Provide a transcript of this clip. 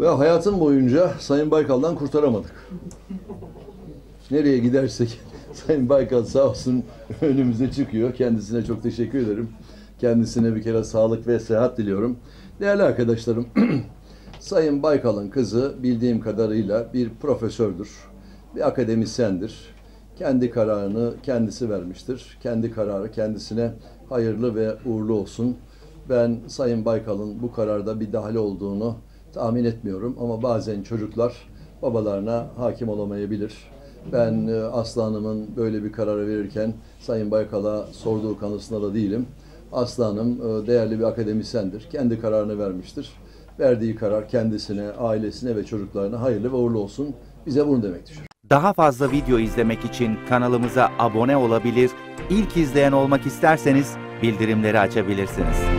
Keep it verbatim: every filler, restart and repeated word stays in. Ve hayatım boyunca Sayın Baykal'dan kurtaramadık. Nereye gidersek Sayın Baykal sağ olsun önümüze çıkıyor. Kendisine çok teşekkür ederim. Kendisine bir kere sağlık ve sıhhat diliyorum. Değerli arkadaşlarım, Sayın Baykal'ın kızı bildiğim kadarıyla bir profesördür, bir akademisyendir. Kendi kararını kendisi vermiştir. Kendi kararı kendisine hayırlı ve uğurlu olsun. Ben Sayın Baykal'ın bu kararda bir dahil olduğunu tahmin etmiyorum. Ama bazen çocuklar babalarına hakim olamayabilir. Ben Aslı Hanım'ın böyle bir kararı verirken Sayın Baykal'a sorduğu kanısında da değilim. Aslı Hanım değerli bir akademisyendir. Kendi kararını vermiştir. Verdiği karar kendisine, ailesine ve çocuklarına hayırlı ve uğurlu olsun. Bize bunu demek düşer. Daha fazla video izlemek için kanalımıza abone olabilir, ilk izleyen olmak isterseniz bildirimleri açabilirsiniz.